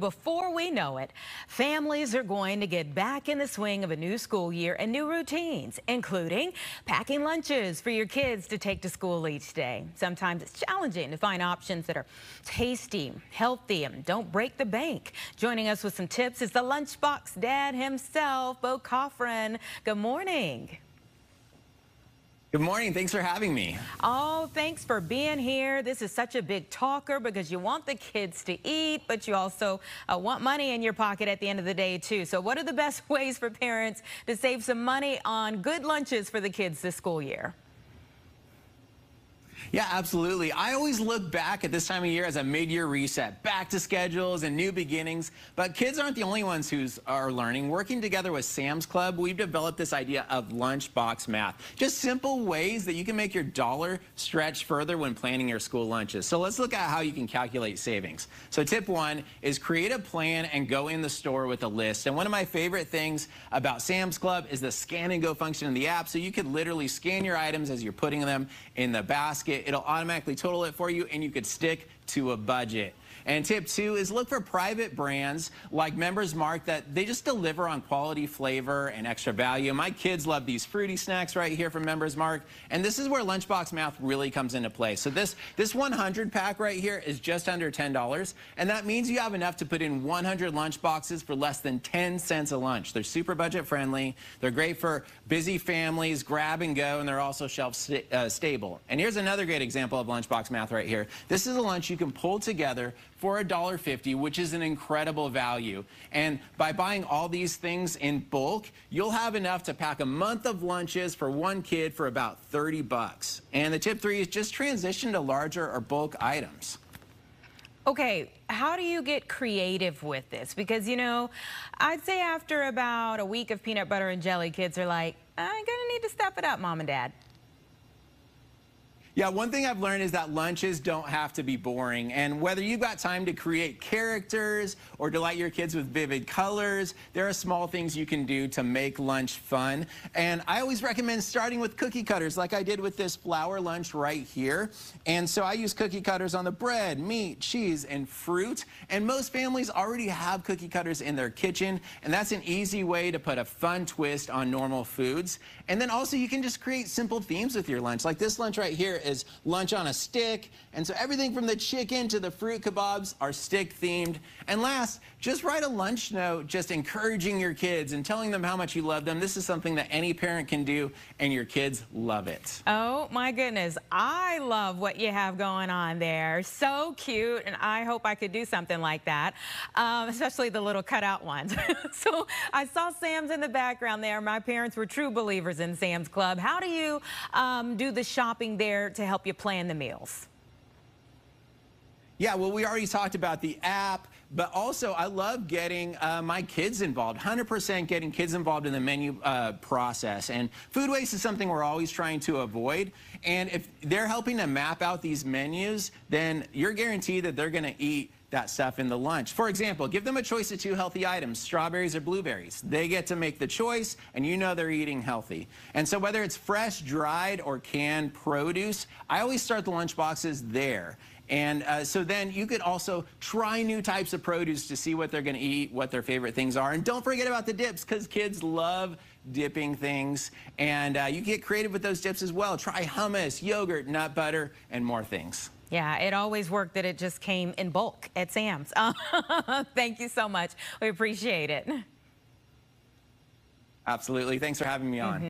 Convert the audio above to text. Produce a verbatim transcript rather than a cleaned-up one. Before we know it, families are going to get back in the swing of a new school year and new routines, including packing lunches for your kids to take to school each day. Sometimes it's challenging to find options that are tasty, healthy, and don't break the bank. Joining us with some tips is the Lunchbox Dad himself, Beau Coffron. Good morning. Good morning. Thanks for having me. Oh, thanks for being here. This is such a big talker because you want the kids to eat, but you also uh, want money in your pocket at the end of the day, too. So what are the best ways for parents to save some money on good lunches for the kids this school year? Yeah, absolutely. I always look back at this time of year as a mid-year reset, back to schedules and new beginnings. But kids aren't the only ones who are learning. Working together with Sam's Club, we've developed this idea of lunchbox math. Just simple ways that you can make your dollar stretch further when planning your school lunches. So let's look at how you can calculate savings. So tip one is create a plan and go in the store with a list. And one of my favorite things about Sam's Club is the scan and go function in the app. So you could literally scan your items as you're putting them in the basket. It'll automatically total it for you, and you could stick to a budget. And tip two is look for private brands like Members Mark that they just deliver on quality, flavor, and extra value. My kids love these fruity snacks right here from Members Mark, and this is where Lunchbox Math really comes into play. So this this one hundred pack right here is just under ten dollars, and that means you have enough to put in one hundred lunchboxes for less than ten cents a lunch. They're super budget friendly. They're great for busy families, grab and go, and they're also shelf st uh, stable. And here's another great example of Lunchbox Math right here. This is a lunch you can pull together for a dollar fifty, which is an incredible value. And by buying all these things in bulk, you'll have enough to pack a month of lunches for one kid for about thirty bucks. And the tip three is just transition to larger or bulk items. Okay, how do you get creative with this? Because, you know, I'd say after about a week of peanut butter and jelly, kids are like, I'm gonna need to step it up, Mom and Dad. Yeah, one thing I've learned is that lunches don't have to be boring. And whether you've got time to create characters or delight your kids with vivid colors, there are small things you can do to make lunch fun. And I always recommend starting with cookie cutters, like I did with this flour lunch right here. And so I use cookie cutters on the bread, meat, cheese, and fruit. And most families already have cookie cutters in their kitchen, and that's an easy way to put a fun twist on normal foods. And then also you can just create simple themes with your lunch, like this lunch right here is lunch on a stick. And so everything from the chicken to the fruit kebabs are stick themed. And last, just write a lunch note just encouraging your kids and telling them how much you love them. This is something that any parent can do, and your kids love it. Oh my goodness, I love what you have going on there. So cute, and I hope I could do something like that, um, especially the little cutout ones. So I saw Sam's in the background there. My parents were true believers in Sam's Club. How do you um, do the shopping there to help you plan the meals? Yeah, well, we already talked about the app, but also I love getting uh, my kids involved, one hundred percent getting kids involved in the menu uh, process. And food waste is something we're always trying to avoid. And if they're helping to map out these menus, then you're guaranteed that they're going to eat that stuff in the lunch. For example, give them a choice of two healthy items, strawberries or blueberries. They get to make the choice, and you know they're eating healthy. And so whether it's fresh, dried, or canned produce, I always start the lunch boxes there. And uh, so then you could also try new types of produce to see what they're going to eat, what their favorite things are. And don't forget about the dips, because kids love dipping things. And uh, you get creative with those dips as well. Try hummus, yogurt, nut butter, and more things. Yeah, it always worked that it just came in bulk at Sam's. Thank you so much. We appreciate it. Absolutely. Thanks for having me on. Mm-hmm.